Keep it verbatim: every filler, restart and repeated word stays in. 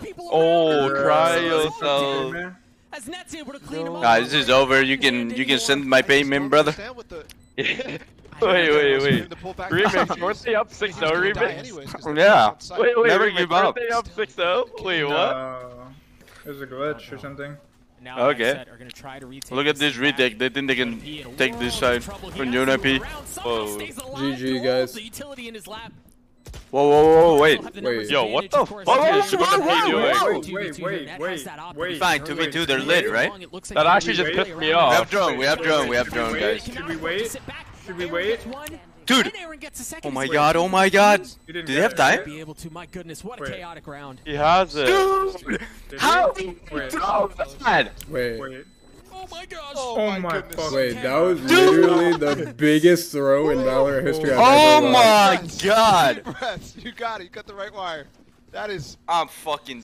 people around. Oh, cryo cell. Guys, this is over. You can you can send my payment, brother. wait, wait, wait. Remix, weren't they up six oh remix? Yeah. Wait, wait, never give up. Weren't they up six oh? Wait, what? No. There's a glitch or something. Now okay. Are gonna try to look at this retake. They think they can take this side from U N I P. Whoa. G G, guys. Whoa, whoa, whoa, wait. wait. Yo, what the fuck is U N I P doing? Wait, wait, wait, wait. Fine, two v two, they're lit, right? That actually just pissed me off. We have drone, we have drone, we have drone, guys. Should we wait? Should we wait? Dude! Oh my god, oh my god! Did they have time? He has it. Dude! How did he throw that? Wait. Oh my gosh. Oh my fuck. Wait, that was literally the biggest throw in Valorant history I've ever watched. Oh my god! You got it, you cut the right wire. That is... I'm fucking